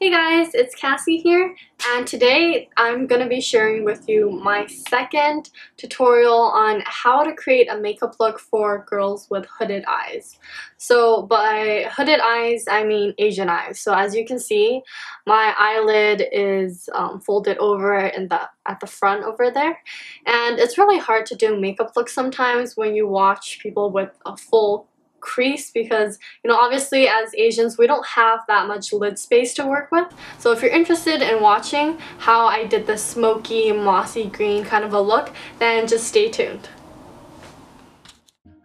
Hey guys, it's Cassie here, and today I'm going to be sharing with you my second tutorial on how to create a makeup look for girls with hooded eyes. So by hooded eyes, I mean Asian eyes. So as you can see, my eyelid is folded over in the at the front over there, and it's really hard to do makeup looks sometimes when you watch people with a full crease, because you know, obviously as Asians we don't have that much lid space to work with. So if you're interested in watching how I did the smoky mossy green kind of a look, then just stay tuned.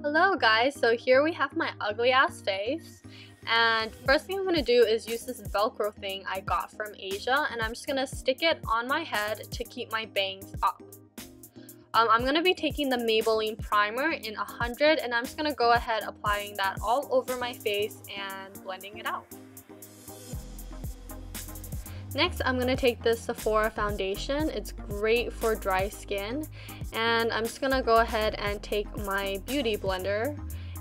Hello guys, so here we have my ugly ass face, and first thing I'm going to do is use this Velcro thing I got from Asia, and I'm just going to stick it on my head to keep my bangs up. I'm going to be taking the Maybelline primer in 100, and I'm just going to go ahead applying that all over my face and blending it out. Next, I'm going to take this Sephora foundation. It's great for dry skin, and I'm just going to go ahead and take my beauty blender,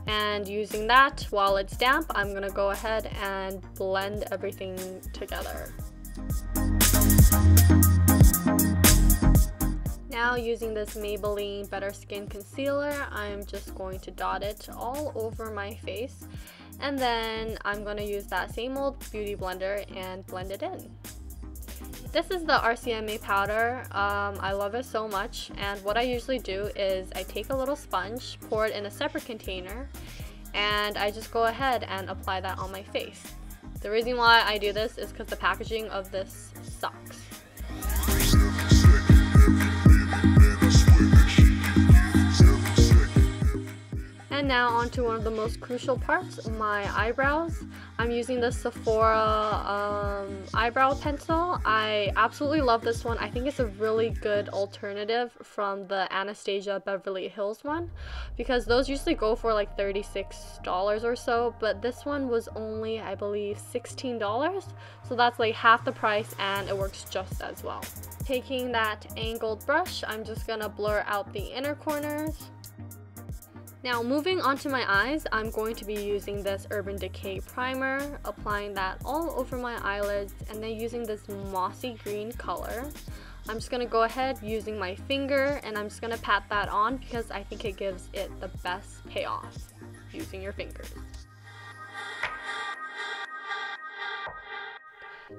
and using that while it's damp, I'm going to go ahead and blend everything together. Now using this Maybelline Better Skin Concealer, I'm just going to dot it all over my face, and then I'm going to use that same old beauty blender and blend it in. This is the RCMA powder. I love it so much, and what I usually do is I take a little sponge, pour it in a separate container, and I just go ahead and apply that on my face. The reason why I do this is because the packaging of this sucks. And now onto one of the most crucial parts, my eyebrows. I'm using the Sephora eyebrow pencil. I absolutely love this one. I think it's a really good alternative from the Anastasia Beverly Hills one, because those usually go for like $36 or so, but this one was only, I believe, $16. So that's like half the price, and it works just as well. Taking that angled brush, I'm just gonna blur out the inner corners. Now moving on to my eyes, I'm going to be using this Urban Decay primer, applying that all over my eyelids, and then using this mossy green color. I'm just going to go ahead using my finger, and I'm just going to pat that on because I think it gives it the best payoff using your fingers.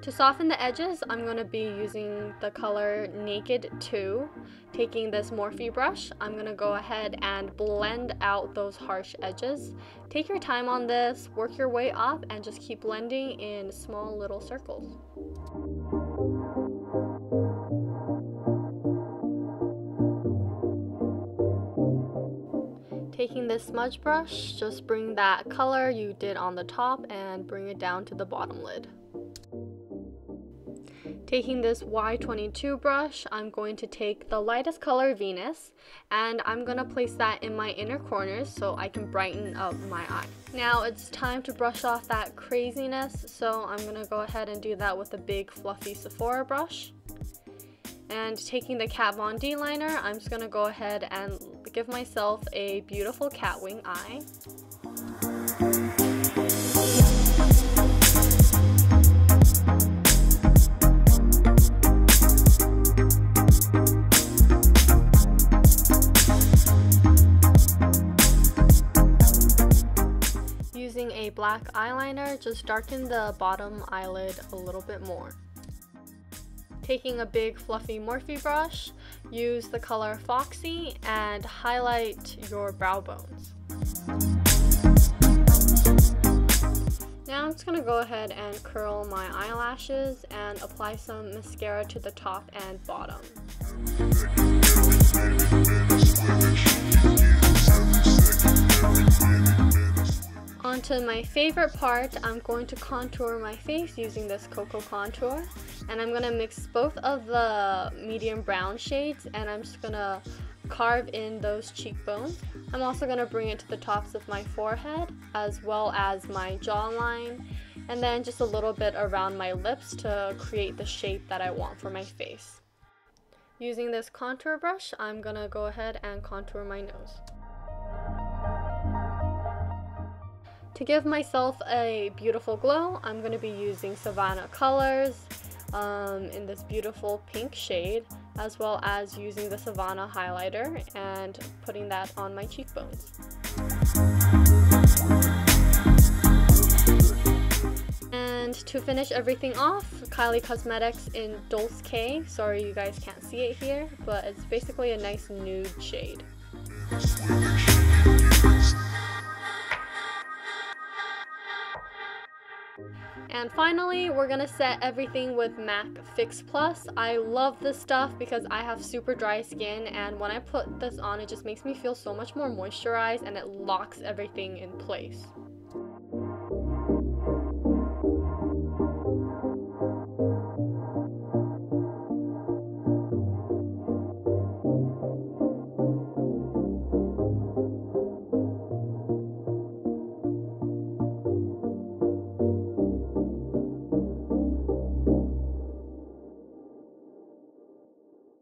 To soften the edges, I'm going to be using the color Naked 2. Taking this Morphe brush, I'm going to go ahead and blend out those harsh edges. Take your time on this, work your way up, and just keep blending in small little circles. Taking this smudge brush, just bring that color you did on the top and bring it down to the bottom lid. Taking this Y22 brush, I'm going to take the lightest color, Venus, and I'm going to place that in my inner corners so I can brighten up my eye. Now it's time to brush off that craziness, so I'm going to go ahead and do that with a big fluffy Sephora brush. And taking the Kat Von D liner, I'm just going to go ahead and give myself a beautiful cat wing eye. A black eyeliner, just darken the bottom eyelid a little bit more. Taking a big fluffy Morphe brush, use the color Foxy and highlight your brow bones. Now I'm just going to go ahead and curl my eyelashes and apply some mascara to the top and bottom. Onto my favorite part, I'm going to contour my face using this cocoa contour, and I'm going to mix both of the medium brown shades, and I'm just going to carve in those cheekbones. I'm also going to bring it to the tops of my forehead as well as my jawline, and then just a little bit around my lips to create the shape that I want for my face. Using this contour brush, I'm going to go ahead and contour my nose. To give myself a beautiful glow, I'm going to be using Sivanna Colors in this beautiful pink shade, as well as using the Sivanna highlighter and putting that on my cheekbones. And to finish everything off, Kylie Cosmetics in Dolce K. Sorry you guys can't see it here, but it's basically a nice nude shade. And finally, we're gonna set everything with MAC Fix Plus. I love this stuff because I have super dry skin, and when I put this on, it just makes me feel so much more moisturized and it locks everything in place.